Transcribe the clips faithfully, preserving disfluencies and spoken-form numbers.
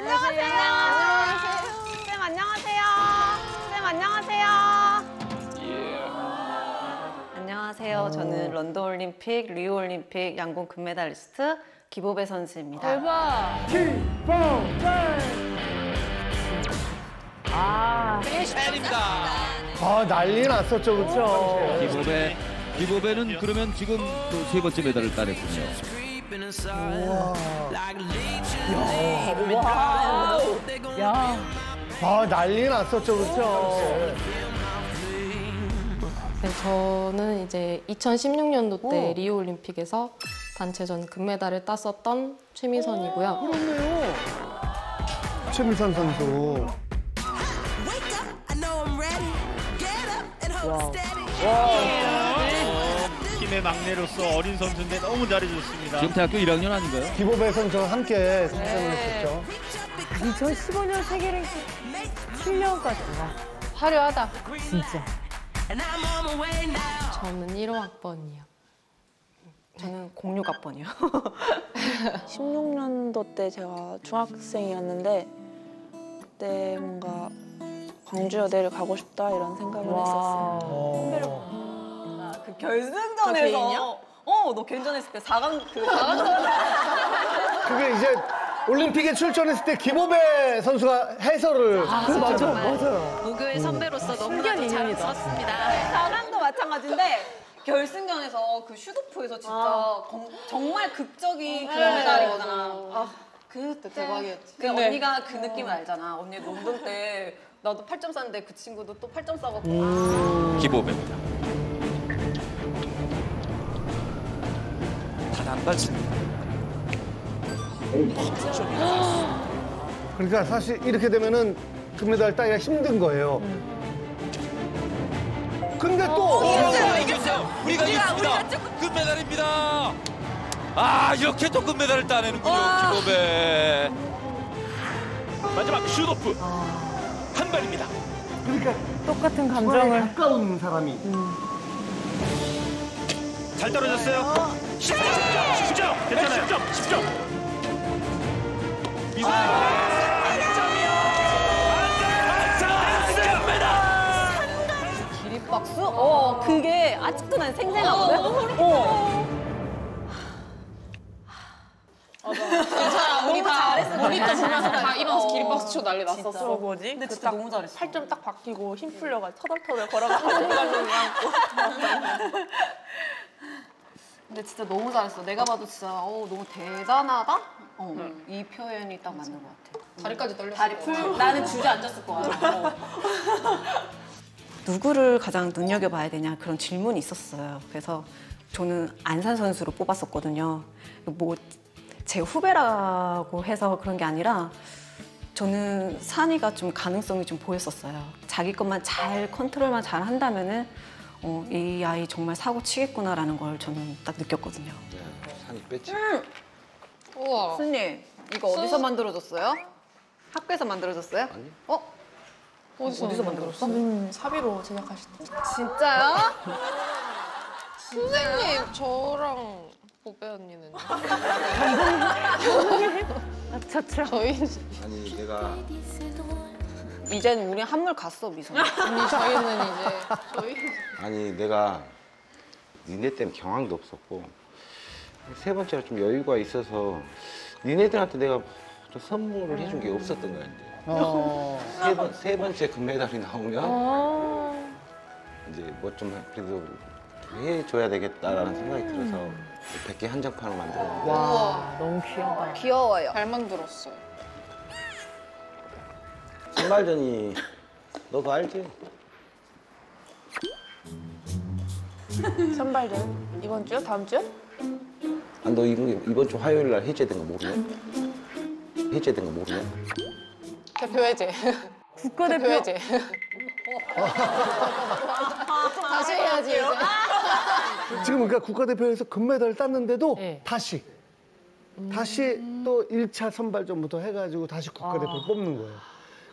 안녕하세요. 안녕하세요. 쌤 안녕하세요. 쌤 안녕하세요. Yeah. 안녕하세요. 저는 런던 올림픽, 리우 올림픽 양궁 금메달리스트 기보배 선수입니다. 대박. 기보배. 아. 팬입니다. 아 난리 났었죠, 그렇죠? 기보배. 기보배는 그러면 지금 또 세 번째 메달을 따냈군요. 우와. 야, 우와. 야. 아, 난리 났었죠, 그렇죠? 네, 저는 이제 이천십육 년도 때 리우 올림픽에서 단체전 금메달을 땄었던 최미선이고요. 그렇네요. 최미선 선수. 와. 와. 막내로서 어린 선수인데 너무 잘해줬습니다. 지금 대학교 일 학년 아닌가요? 기보배 선수와 함께 선수를 했었죠. 이천십오 년 세계랭킹 칠 년까지. 와, 화려하다. 진짜. 저는 일 호 학번이요. 저는 공육 학번이요. 십육 년도 때 제가 중학생이었는데 그때 뭔가 광주여대를 가고 싶다 이런 생각을 와. 했었어요. 그 결승전에서 어, 너 괜찮았을 때 사 강 그 사 강 그게 이제 올림픽에 출전했을 때 기보배 선수가 해설을 아, 그 맞아 맞아요. 무교의 선배로서 음. 너무나도 잘 썼습니다. 사 강도 마찬가지인데 결승전에서 그 슈도프에서 진짜 아. 검, 정말 극적인 금메달이잖아. 아, 그때 대박이었지. 그 언니가 그 느낌을 알잖아. 언니 런던 때 나도 팔 점 쌌는데 그 친구도 또 팔 점 싸갖고 음. 기보배입니다. 그러니까 사실 이렇게 되면은 금메달 따기가 힘든 거예요. 근데 또 이겼어요, 이겼어요. 우리가 이겼습니다. 금메달입니다. 아 이렇게 또 금메달을 따내는군요, 기보배. 마지막 슛오프 한 발입니다. 그러니까 똑같은 감정을 가까운 사람이. 음. 잘 떨어졌어요. 십 점, 십 점, 십 점, 괜찮아요. 십 점, 십 점. 미선 한 점이요. 안산 금메달. 기립박수? 어, 그게 아직도 난 생생하거든. 어. 괜찮아, 우리 다 잘했어. 우리 다 지나서 다 일어나서 기립박수 치고 난리 났었어. 뭐지? 근데 진짜 너무 잘했어. 팔 점 딱 바뀌고 힘 풀려가 터덜터덜 걸어가서 공간을 안고. 근데 진짜 너무 잘했어. 내가 봐도 진짜 어, 너무 대단하다? 어, 응. 이 표현이 딱 맞는 것 같아. 다리까지 떨렸어. 다리 풀. 나는 주저앉았을 거야. 어. 누구를 가장 눈여겨봐야 되냐 그런 질문이 있었어요. 그래서 저는 안산 선수로 뽑았었거든요. 뭐 제 후배라고 해서 그런 게 아니라 저는 산이가 좀 가능성이 좀 보였었어요. 자기 것만 잘 컨트롤만 잘 한다면은 어, 이 아이 정말 사고 치겠구나라는 걸 저는 딱 느꼈거든요. 네, 산이 뺐지. 음! 우와. 스님, 이거 수... 어디서 만들어졌어요? 학교에서 만들어졌어요? 아니. 어? 어디서, 어디서 만들어졌어? 음, 사비로 제작하셨대. 진짜요? 선생님, 저랑 보배 언니는. 아, 저처럼. 저희... 아니, 내가. 이젠 우리 한물 갔어, 미선. 아니, 저희는 이제. 저희... 아니, 내가 니네 때문에 경황도 없었고 세 번째로 좀 여유가 있어서 니네들한테 내가 좀 선물을 해준 게 없었던 거야. 어... 세, 번, 세 번째 금메달이 나오면 어... 이제 뭐 좀 그래도 해줘야 되겠다라는 생각이 들어서 백 개 한정판을 만들었는데. 와, 너무 귀여워요. 귀여워요. 잘 만들었어요. 신발전이 너도 알지? 선발전 이번 주요? 다음 주요? 아, 너 이번, 이번 주 화요일 날 해제된 거 모르냐? 해제된 거 모르냐? 대표 해제. 국가대표 대표 해제. 다시 해야지 이제. 지금 그러니까 국가대표에서 금메달을 땄는데도 네. 다시. 음... 다시 또 일 차 선발전부터 해가지고 다시 국가대표를 아... 뽑는 거예요.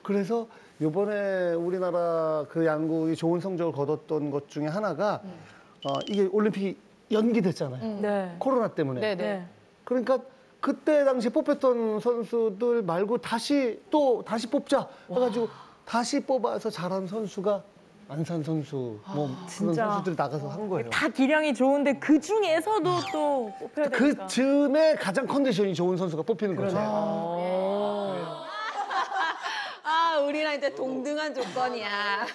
그래서 이번에 우리나라 그 양국이 좋은 성적을 거뒀던 것 중에 하나가 음. 어, 이게 올림픽이 연기됐잖아요. 음. 네. 코로나 때문에. 네, 네. 그러니까 그때 당시 뽑혔던 선수들 말고 다시 또 다시 뽑자 해가지고 와. 다시 뽑아서 잘한 선수가 안산 선수 뭐 아, 그런 선수들 나가서 한 거예요. 다 기량이 좋은데 그 중에서도 또 뽑혀야 그 되니까. 그 즈음에 가장 컨디션이 좋은 선수가 뽑히는 그러네. 거죠. 아, 아, 아 우리랑 이제 동등한 조건이야.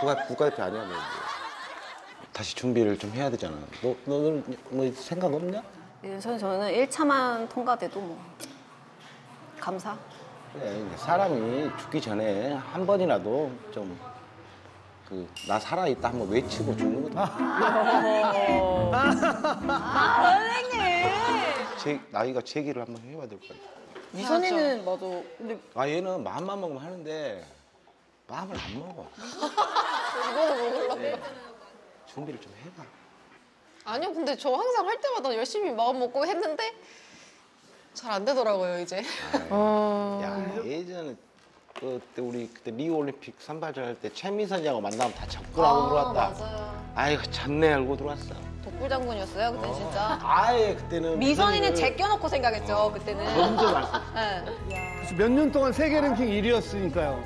누가 국가대표 아니야 너. 다시 준비를 좀 해야 되잖아. 너 너는 뭐 생각 없냐? 예, 저는 저는 일 차만 통과돼도 뭐 감사. 그래, 사람이 죽기 전에 한 번이라도 좀 그 나 살아있다 한번 외치고 죽는 거다. 아, 아 선생님. 제 나이가 제기를 한번 해봐야 될 것 같아. 미선이는 맞아. 근데 아 얘는 마음만 먹으면 하는데 마음을 안 먹어. 이거는 먹으려고 네. 준비를 좀 해봐. 아니요, 근데 저 항상 할 때마다 열심히 마음 먹고 했는데. 잘 안 되더라고요, 이제. 어... 야, 예전에 그때 우리 그때 리우 올림픽 삼 발전 할 때 최미선 양하고 만나면 다 잡고라고 아, 들어왔다. 맞아요. 아이고, 잡네 알고 들어왔어. 독불장군이었어요, 그때 어. 진짜. 아예 그때는. 미선이는 제껴놓고 생각했죠, 어. 그때는. 먼저 말씀. 네. 그래서 몇 년 동안 세계 랭킹 일 위였으니까요.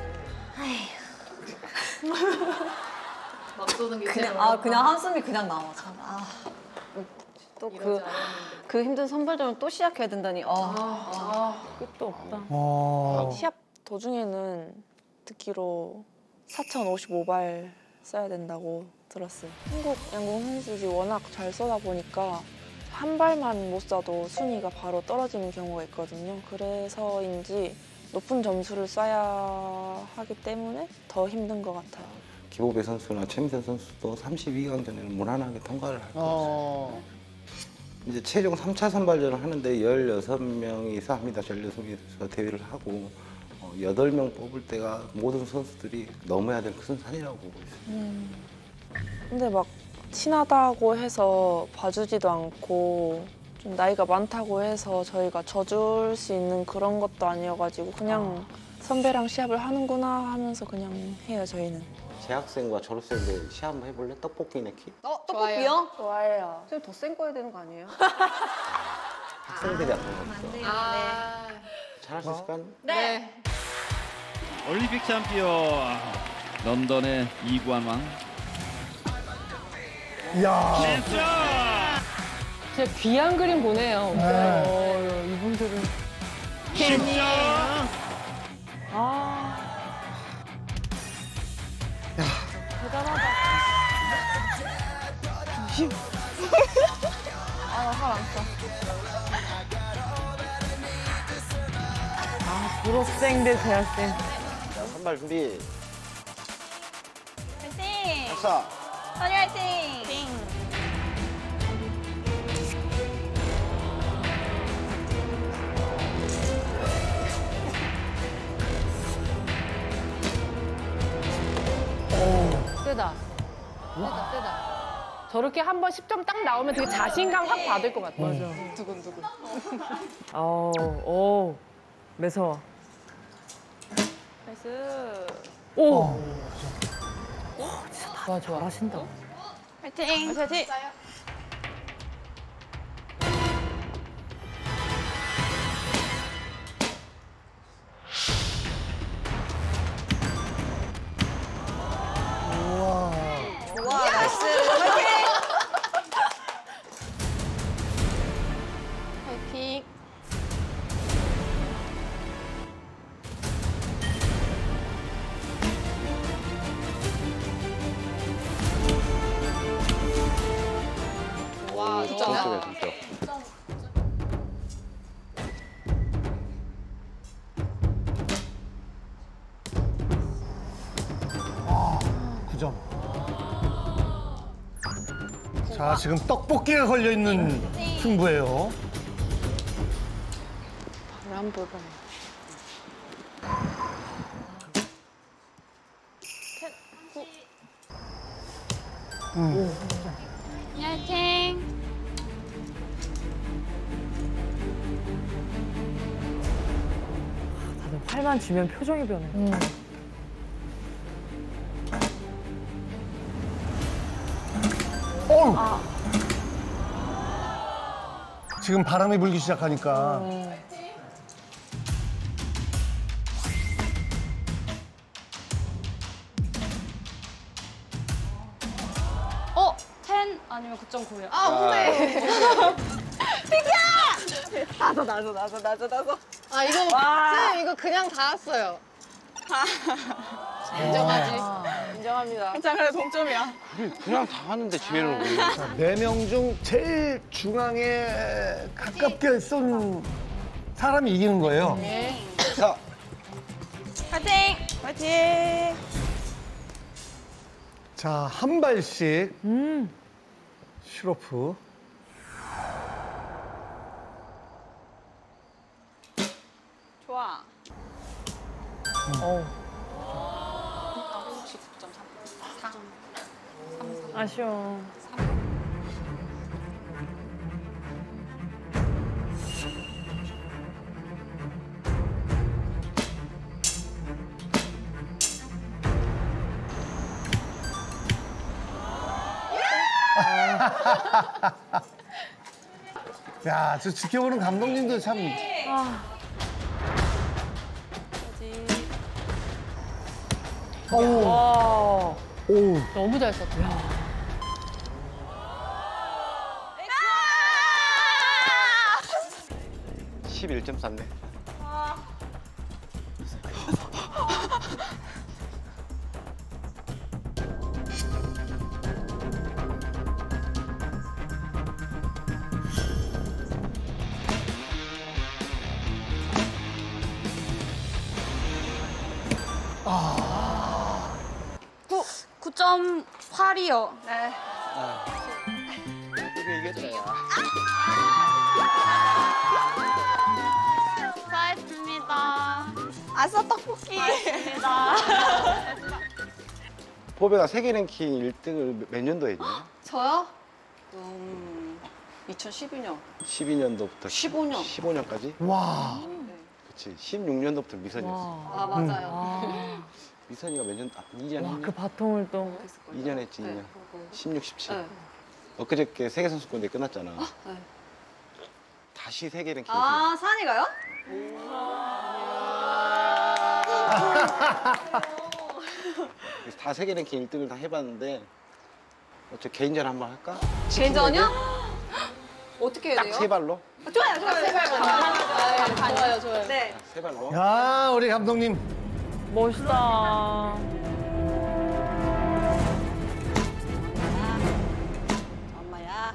아휴. 막 쏘는 게 그냥, 아, 그냥 한숨이 그냥 나와, 참. 아. 또 그, 그 힘든 선발전을 또 시작해야 된다니 아, 아, 아 끝도 없다. 아. 시합 도중에는 듣기로 사천오십오 발 써야 된다고 들었어요. 한국 양궁 선수들이 워낙 잘 쏘다 보니까 한 발만 못 쏴도 순위가 바로 떨어지는 경우가 있거든요. 그래서인지 높은 점수를 쏴야 하기 때문에 더 힘든 것 같아요. 기보배 선수나 최미선 선수도 삼십이 강전에는 무난하게 통과를 할 것 같아요. 이제 최종 삼 차 선발전을 하는데 열여섯 명이서 합니다. 열여섯 명이서 대회를 하고 여덟 명 뽑을 때가 모든 선수들이 넘어야 될 큰 산이라고 보고 있어요. 음. 근데 막 친하다고 해서 봐주지도 않고 좀 나이가 많다고 해서 저희가 져줄 수 있는 그런 것도 아니어가지고 그냥 선배랑 시합을 하는구나 하면서 그냥 해요, 저희는. 재학생과 졸업생들 시합 한번 해볼래? 떡볶이 내기? 어? 떡볶이요? 좋아해요. 좀 더 센 거 해야 되는 거 아니에요? 학생들이 안 되는 거 아, 잘할 수 있을까? 네. 올림픽 챔피언 런던의 이관왕. 이야. 진짜. 진짜 귀한 그림 보네요. 네. 이분들은. 진짜. 아. 아, 나 살 안 써. 아, 졸업생 대 대학생. 자, 선발 준비. 화이팅! 박사! 선이 화이팅! 화이팅! 오. 세다. 세다, 세다. 저렇게 한 번 십 점 딱 나오면 되게 자신감 확 받을 것 같아요. 맞아. 두근두근. 어, 오, 매서워. 나이스. 오! 오, 진짜 다 잘하신다. 화이팅! 화이팅! 자, 지금 떡볶이가 걸려있는 승부예요. 바로 한 번. 화이팅! 다들 팔만 쥐면 표정이 변해. 음. 지금 바람이 불기 시작하니까. 음. 어? 텐 아니면 구 점 구예요. 아, 오메! 피키야! 나서, 나서, 나서, 나서, 나서. 아, 이거, 쌤, 이거 그냥 닿았어요. 인정하지. 인정합니다. 괜찮아, 그래, 동점이야. 그냥 다 하는데 지혜로운 거예요. 네 명 중 제일 중앙에 가깝게 쏜 사람이 이기는 거예요. 네. 자. 파이팅! 파이팅! 자, 한 발씩. 음. 시로프. 좋아. 어. 구 점 삼. 아쉬워. 야, 저 지켜보는 감독님도 참. 오. 오. 너무 잘 썼다. 십일 점 쌌네. 아. 아. 구 점 팔이요. 네. 아. 이거 이겼어요. 잘했습니다. 아싸 떡볶이. 잘했습니다. 보배가 세계 랭킹 일 등을 몇 년도에 했나요? 저요? 음, 이천십이 년. 십이 년도부터 십오 년. 십오 년까지? 와. 네. 그치. 십육 년도부터 미선이었어요. 아, 맞아요. 와. 미선이가 몇 년? 아, 이 년. 와, 그 바통을 또. 이 년 했지, 이 년. 네, 십육, 십칠. 네. 엊그저께 세계선수권 대회 끝났잖아. 어? 네. 다시 세계 랭킹. 아, 산이가요? 그래서 다 세계 랭킹 일 등을 다 해봤는데, 어째 개인전 한번 할까? 개인전이요? 어떻게 해야 돼요? 딱 세 발로? 아, 좋아요, 좋아요. 세 발로. 아, 좋아요, 좋아요. 네. 세 발로. 야, 우리 감독님. 멋있다. 엄마야.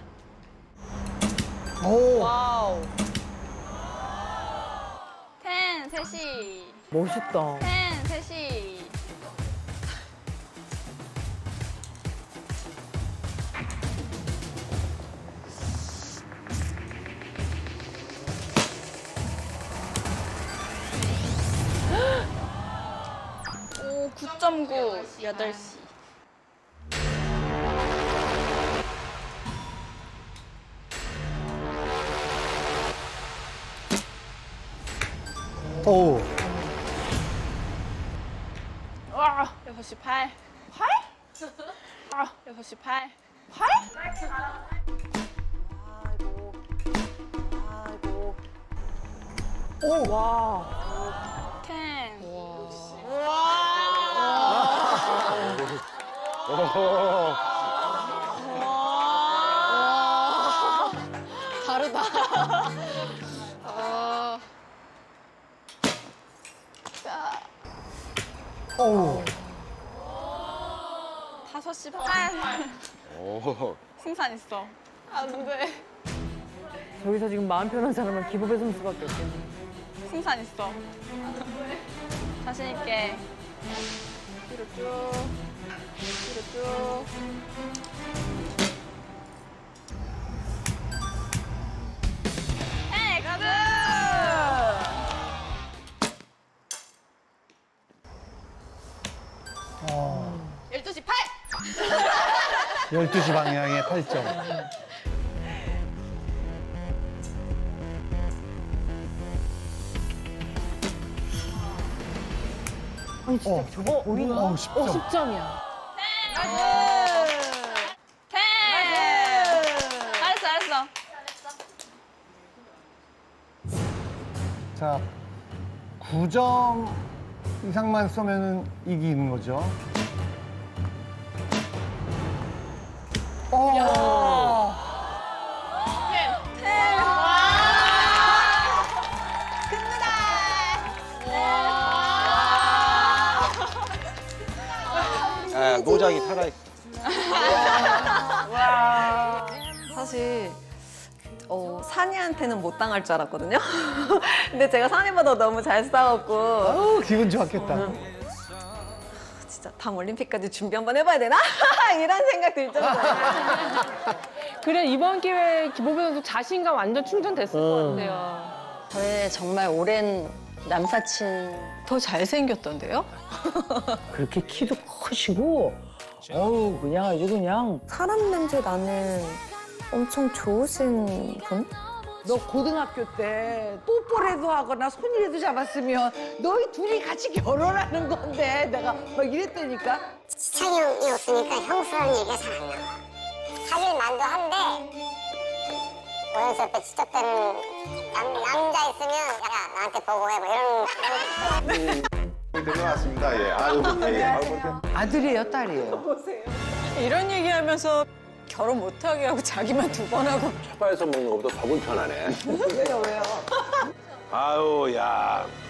오. 와우. 텐, 셋이. 멋있다. 텐, 셋이. 구 점 구, 여덟 시. 오. 와, 여섯 시 팔. 팔? 아, 여섯 시 팔. 팔? 아이고. 아이고. 오, 와. 텐. 와. 오. 와. 다르다. 아. 오. 다섯 시 반. 오. 승산 있어. 아, 근데. 저기서 지금 마음 편한 사람은 기보배 선수밖에 없겠네. 승산 있어. 아, 근데. 자신 있게. 뒤로 쭉. 뒤로 쭉. 에이, 가드! 어. 열두 시 팔! 열두 시 방향에 팔 점. 아니, 진짜 어, 저거 보이나? 어, 십 점. 어, 십 점이야. 나이스! 네. 잘했어, 잘했어. 자, 구 점 이상만 쏘면은 이기는 거죠. 오! 아, 노장이 살아있어. 와. 사실 어, 산이한테는 못 당할 줄 알았거든요. 근데 제가 산이보다 너무 잘 싸웠고. 아우, 기분 좋았겠다. 어, 진짜 다음 올림픽까지 준비 한번 해봐야 되나? 이런 생각 들 정도로. 그래, 이번 기회에 기보배 선수 자신감 완전 충전됐을 음. 것 같아요. 저의 정말 오랜 남사친. 더 잘생겼던데요? 그렇게 키도 크시고, 어우, 그냥 아주 그냥. 사람 냄새 나는 엄청 좋으신 분? 너 고등학교 때 뽀뽀라도 하거나 손이라도 잡았으면 너희 둘이 같이 결혼하는 건데 내가 막 이랬다니까. 지창형이 없으니까 형수라는 얘기가 잘 안 나와. 사실 난도 한데 고등학교 때 진짜 때는 남자 있으면 야, 나한테 보고해 뭐 이런. 들어왔습니다. 예. 아유, 예. 아들이에요, 딸이에요? 보세요. 이런 얘기하면서 결혼 못하게 하고 자기만 두 번 하고. 쳇바에서 먹는 것보다 더 불편하네. 왜요, 왜요? 아유, 야.